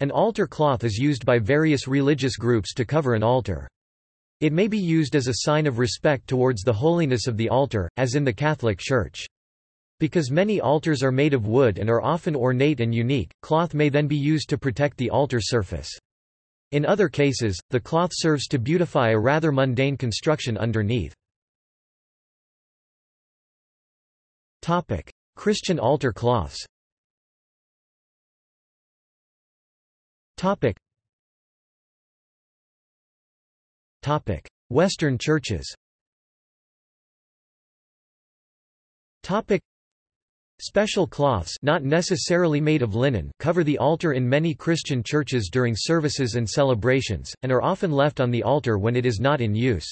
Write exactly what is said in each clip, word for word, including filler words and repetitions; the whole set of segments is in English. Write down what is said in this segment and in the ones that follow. An altar cloth is used by various religious groups to cover an altar. It may be used as a sign of respect towards the holiness of the altar, as in the Catholic Church. Because many altars are made of wood and are often ornate and unique, cloth may then be used to protect the altar surface. In other cases, the cloth serves to beautify a rather mundane construction underneath. Christian altar cloths. Western churches. Special cloths, not necessarily made of linen, cover the altar in many Christian churches during services and celebrations, and are often left on the altar when it is not in use.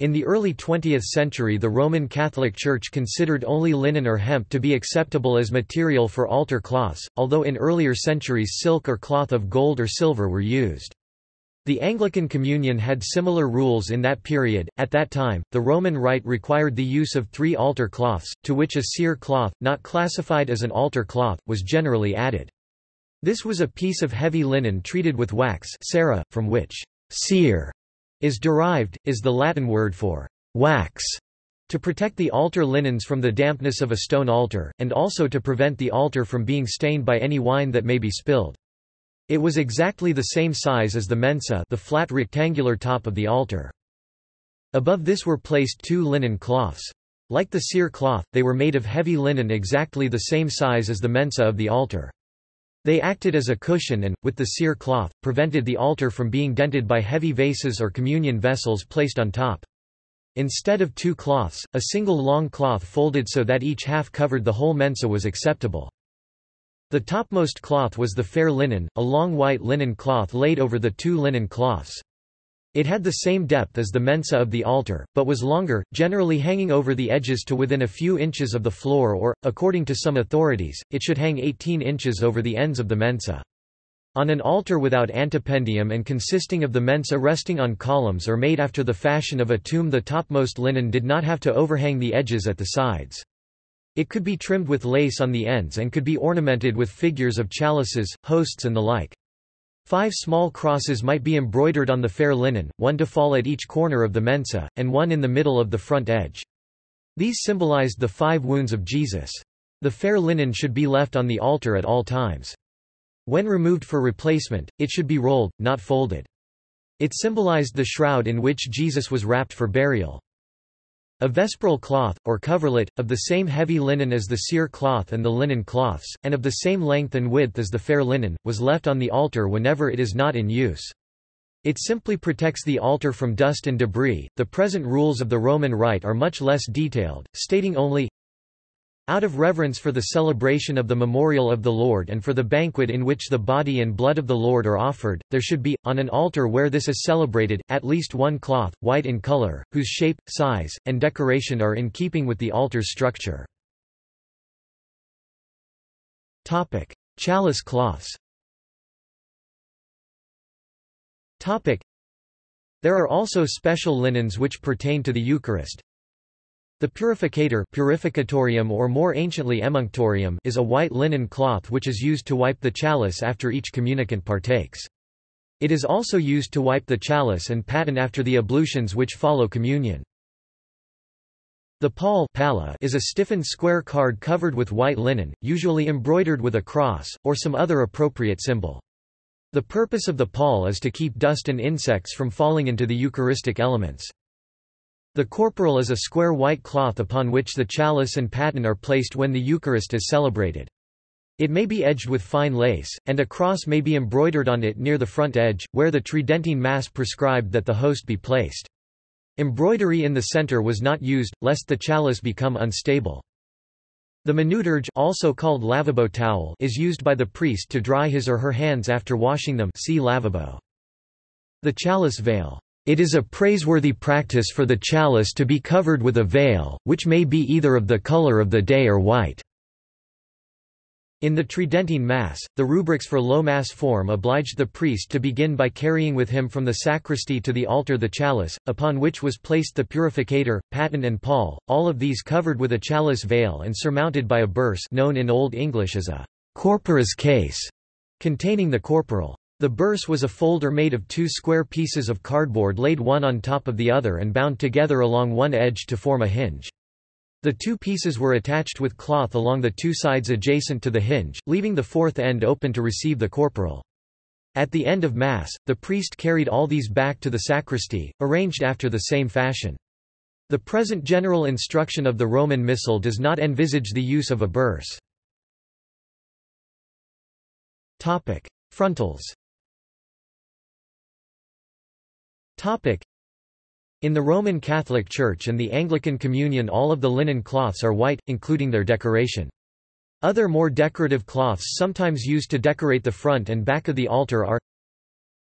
In the early twentieth century, the Roman Catholic Church considered only linen or hemp to be acceptable as material for altar cloths, although in earlier centuries silk or cloth of gold or silver were used. The Anglican Communion had similar rules in that period. At that time, the Roman Rite required the use of three altar cloths, to which a cere cloth, not classified as an altar cloth, was generally added. This was a piece of heavy linen treated with wax, cera, from which cere is derived, is the Latin word for wax, to protect the altar linens from the dampness of a stone altar, and also to prevent the altar from being stained by any wine that may be spilled. It was exactly the same size as the mensa, the flat rectangular top of the altar. Above this were placed two linen cloths. Like the cere cloth, they were made of heavy linen exactly the same size as the mensa of the altar. They acted as a cushion and, with the cere cloth, prevented the altar from being dented by heavy vases or communion vessels placed on top. Instead of two cloths, a single long cloth folded so that each half covered the whole mensa was acceptable. The topmost cloth was the fair linen, a long white linen cloth laid over the two linen cloths. It had the same depth as the mensa of the altar, but was longer, generally hanging over the edges to within a few inches of the floor or, according to some authorities, it should hang eighteen inches over the ends of the mensa. On an altar without antipendium and consisting of the mensa resting on columns or made after the fashion of a tomb, the topmost linen did not have to overhang the edges at the sides. It could be trimmed with lace on the ends and could be ornamented with figures of chalices, hosts and the like. Five small crosses might be embroidered on the fair linen, one to fall at each corner of the mensa, and one in the middle of the front edge. These symbolized the five wounds of Jesus. The fair linen should be left on the altar at all times. When removed for replacement, it should be rolled, not folded. It symbolized the shroud in which Jesus was wrapped for burial. A vesperal cloth, or coverlet, of the same heavy linen as the cere cloth and the linen cloths, and of the same length and width as the fair linen, was left on the altar whenever it is not in use. It simply protects the altar from dust and debris. The present rules of the Roman Rite are much less detailed, stating only, "Out of reverence for the celebration of the memorial of the Lord and for the banquet in which the body and blood of the Lord are offered, there should be, on an altar where this is celebrated, at least one cloth, white in color, whose shape, size, and decoration are in keeping with the altar's structure." Topic: Chalice cloths. Topic: There are also special linens which pertain to the Eucharist. The purificator, purificatorium or more anciently emunctorium, is a white linen cloth which is used to wipe the chalice after each communicant partakes. It is also used to wipe the chalice and paten after the ablutions which follow communion. The pall is a stiffened square card covered with white linen, usually embroidered with a cross, or some other appropriate symbol. The purpose of the pall is to keep dust and insects from falling into the Eucharistic elements. The corporal is a square white cloth upon which the chalice and paten are placed when the Eucharist is celebrated. It may be edged with fine lace, and a cross may be embroidered on it near the front edge, where the Tridentine Mass prescribed that the host be placed. Embroidery in the center was not used, lest the chalice become unstable. The manuterge, also called lavabo towel, is used by the priest to dry his or her hands after washing them. See lavabo. The chalice veil. It is a praiseworthy practice for the chalice to be covered with a veil, which may be either of the color of the day or white. In the Tridentine Mass, the rubrics for low Mass form obliged the priest to begin by carrying with him from the sacristy to the altar the chalice, upon which was placed the purificator, paten and pall, all of these covered with a chalice veil and surmounted by a burse known in Old English as a corporous case. containing the corporal. The burse was a folder made of two square pieces of cardboard laid one on top of the other and bound together along one edge to form a hinge. The two pieces were attached with cloth along the two sides adjacent to the hinge, leaving the fourth end open to receive the corporal. At the end of Mass, the priest carried all these back to the sacristy, arranged after the same fashion. The present general instruction of the Roman Missal does not envisage the use of a burse. Topic: Frontals. Topic: In the Roman Catholic Church and the Anglican Communion, all of the linen cloths are white, including their decoration. Other more decorative cloths sometimes used to decorate the front and back of the altar are: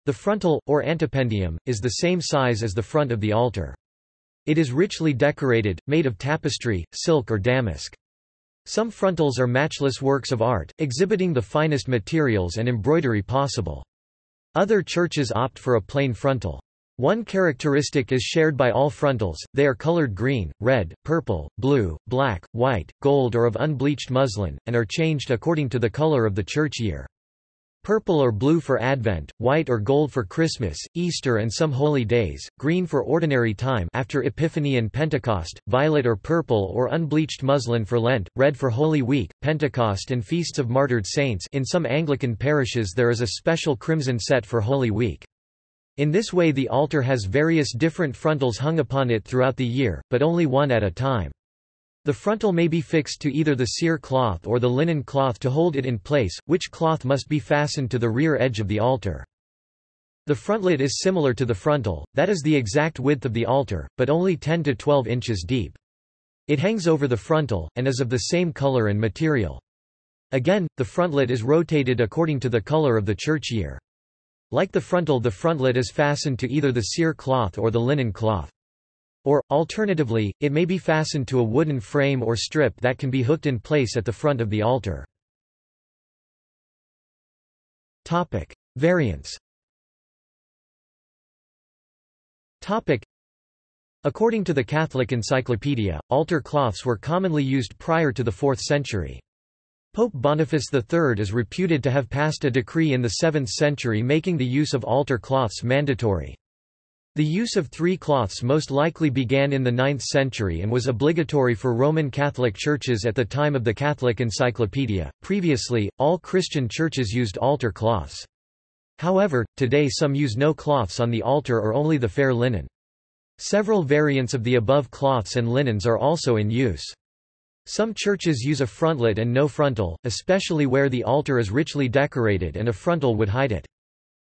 the frontal, or antependium, is the same size as the front of the altar. It is richly decorated, made of tapestry, silk or damask. Some frontals are matchless works of art, exhibiting the finest materials and embroidery possible. Other churches opt for a plain frontal. One characteristic is shared by all frontals: they are colored green, red, purple, blue, black, white, gold or of unbleached muslin, and are changed according to the color of the church year. Purple or blue for Advent, white or gold for Christmas, Easter and some holy days, green for ordinary time after Epiphany and Pentecost, violet or purple or unbleached muslin for Lent, red for Holy Week, Pentecost and feasts of martyred saints. In some Anglican parishes there is a special crimson set for Holy Week. In this way the altar has various different frontals hung upon it throughout the year, but only one at a time. The frontal may be fixed to either the cere cloth or the linen cloth to hold it in place, which cloth must be fastened to the rear edge of the altar. The frontlet is similar to the frontal, that is the exact width of the altar, but only ten to twelve inches deep. It hangs over the frontal, and is of the same color and material. Again, the frontlet is rotated according to the color of the church year. Like the frontal, the frontlet is fastened to either the cere cloth or the linen cloth. Or, alternatively, it may be fastened to a wooden frame or strip that can be hooked in place at the front of the altar. Topic: Variants. Topic: According to the Catholic Encyclopedia, altar cloths were commonly used prior to the fourth century. Pope Boniface the third is reputed to have passed a decree in the seventh century making the use of altar cloths mandatory. The use of three cloths most likely began in the ninth century and was obligatory for Roman Catholic churches at the time of the Catholic Encyclopedia. Previously, all Christian churches used altar cloths. However, today some use no cloths on the altar or only the fair linen. Several variants of the above cloths and linens are also in use. Some churches use a frontlet and no frontal, especially where the altar is richly decorated and a frontal would hide it.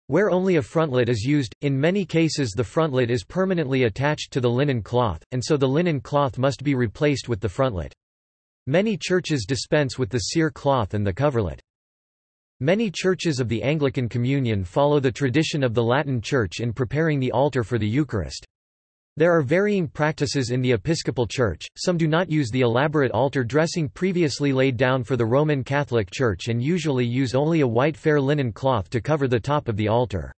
Where only a frontlet is used, in many cases the frontlet is permanently attached to the linen cloth, and so the linen cloth must be replaced with the frontlet. Many churches dispense with the cere cloth and the coverlet. Many churches of the Anglican Communion follow the tradition of the Latin Church in preparing the altar for the Eucharist. There are varying practices in the Episcopal Church. Some do not use the elaborate altar dressing previously laid down for the Roman Catholic Church and usually use only a white fair linen cloth to cover the top of the altar.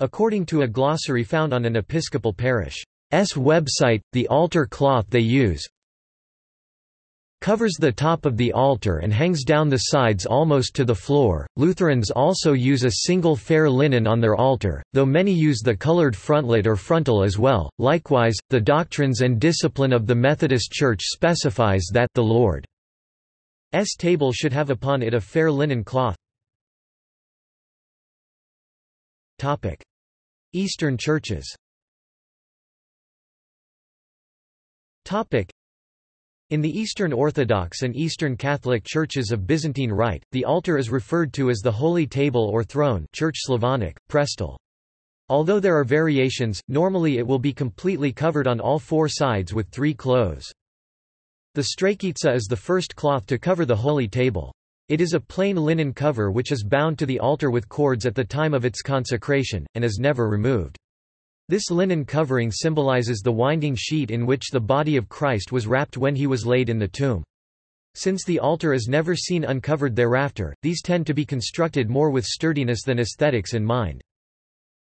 According to a glossary found on an Episcopal parish's website, the altar cloth they use covers the top of the altar and hangs down the sides almost to the floor. Lutherans also use a single fair linen on their altar, though many use the colored frontlet or frontal as well. Likewise, the doctrines and discipline of the Methodist Church specifies that the Lord's table should have upon it a fair linen cloth. Topic: Eastern churches. Topic: In the Eastern Orthodox and Eastern Catholic churches of Byzantine Rite, the altar is referred to as the Holy Table or Throne, Church Slavonic, Prestel. Although there are variations, normally it will be completely covered on all four sides with three clothes. The strakitsa is the first cloth to cover the Holy Table. It is a plain linen cover which is bound to the altar with cords at the time of its consecration, and is never removed. This linen covering symbolizes the winding sheet in which the body of Christ was wrapped when he was laid in the tomb. Since the altar is never seen uncovered thereafter, these tend to be constructed more with sturdiness than aesthetics in mind.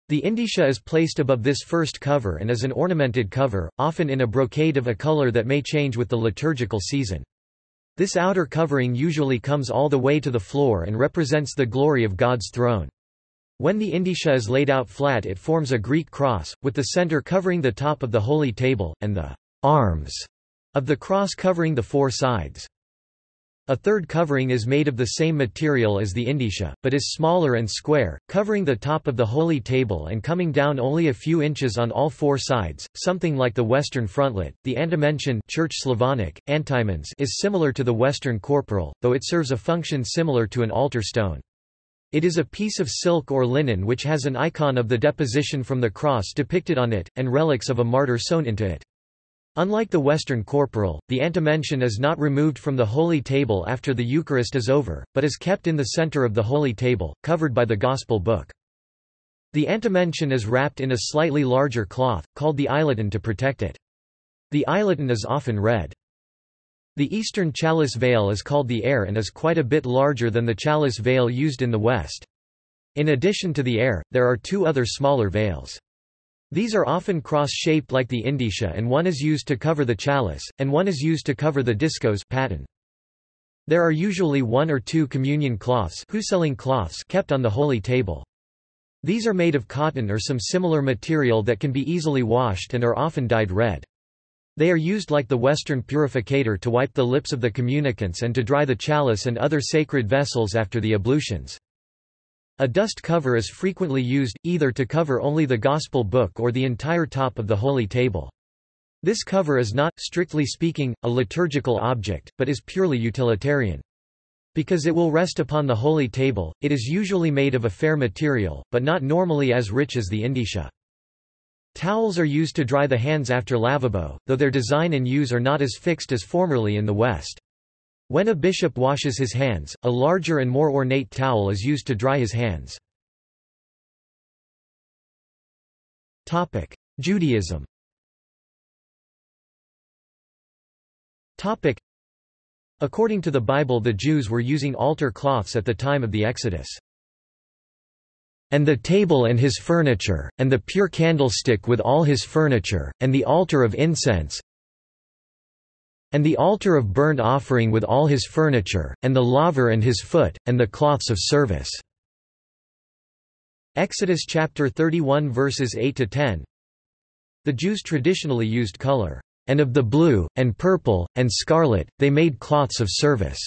The indicia is placed above this first cover and is an ornamented cover, often in a brocade of a color that may change with the liturgical season. This outer covering usually comes all the way to the floor and represents the glory of God's throne. When the indisha is laid out flat, it forms a Greek cross, with the center covering the top of the holy table, and the arms of the cross covering the four sides. A third covering is made of the same material as the indisha, but is smaller and square, covering the top of the holy table and coming down only a few inches on all four sides, something like the Western frontlet. The antimension Church Slavonic, antimens, is similar to the Western corporal, though it serves a function similar to an altar stone. It is a piece of silk or linen which has an icon of the deposition from the cross depicted on it, and relics of a martyr sewn into it. Unlike the Western corporal, the antimension is not removed from the holy table after the Eucharist is over, but is kept in the center of the holy table, covered by the Gospel book. The antimension is wrapped in a slightly larger cloth, called the eileton, to protect it. The eileton is often red. The eastern chalice veil is called the air and is quite a bit larger than the chalice veil used in the West. In addition to the air, there are two other smaller veils. These are often cross-shaped like the indisha, and one is used to cover the chalice, and one is used to cover the discos paten. There are usually one or two communion cloths, huselling cloths kept on the holy table. These are made of cotton or some similar material that can be easily washed and are often dyed red. They are used like the Western purificator to wipe the lips of the communicants and to dry the chalice and other sacred vessels after the ablutions. A dust cover is frequently used, either to cover only the Gospel book or the entire top of the holy table. This cover is not, strictly speaking, a liturgical object, but is purely utilitarian. Because it will rest upon the holy table, it is usually made of a fair material, but not normally as rich as the indisha. Towels are used to dry the hands after lavabo, though their design and use are not as fixed as formerly in the West. When a bishop washes his hands, a larger and more ornate towel is used to dry his hands. Judaism. According to the Bible, the Jews were using altar cloths at the time of the Exodus. And the table and his furniture, and the pure candlestick with all his furniture, and the altar of incense, and the altar of burnt offering with all his furniture, and the laver and his foot, and the cloths of service. Exodus chapter thirty-one verses eight to ten. The Jews traditionally used color, and of the blue, and purple, and scarlet, they made cloths of service,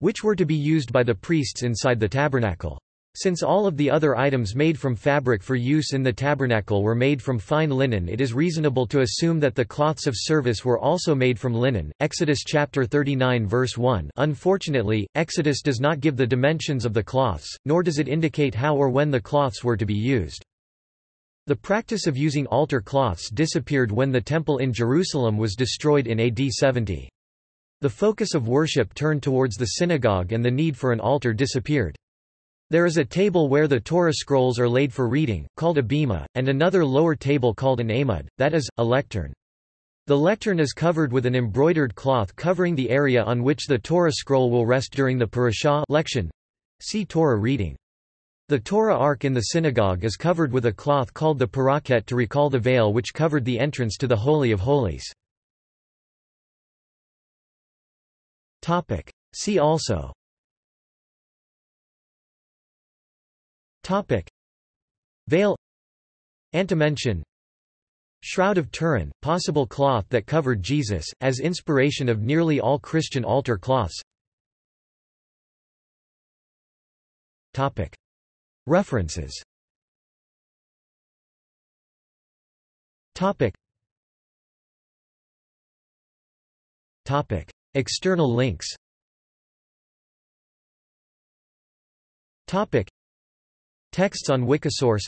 which were to be used by the priests inside the tabernacle. Since all of the other items made from fabric for use in the tabernacle were made from fine linen, it is reasonable to assume that the cloths of service were also made from linen. Exodus chapter thirty-nine verse one. Unfortunately, Exodus does not give the dimensions of the cloths, nor does it indicate how or when the cloths were to be used. The practice of using altar cloths disappeared when the temple in Jerusalem was destroyed in A D seventy. The focus of worship turned towards the synagogue and the need for an altar disappeared. There is a table where the Torah scrolls are laid for reading, called a bema, and another lower table called an amud, that is, a lectern. The lectern is covered with an embroidered cloth covering the area on which the Torah scroll will rest during the parashah lection. See Torah reading. The Torah ark in the synagogue is covered with a cloth called the paraket to recall the veil which covered the entrance to the Holy of Holies. See also Topic. Veil, antimension, Shroud of Turin, possible cloth that covered Jesus, as inspiration of nearly all Christian altar cloths. Topic. References. Topic. Topic. External links. Topic. Texts on Wikisource.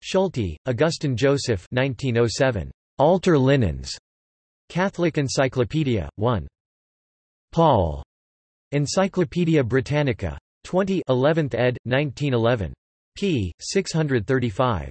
Schulte, Augustin Joseph, nineteen oh seven. Altar linens. Catholic Encyclopedia, one. Paul. Encyclopaedia Britannica. twenty, eleventh ed, nineteen eleven. p. six thirty-five.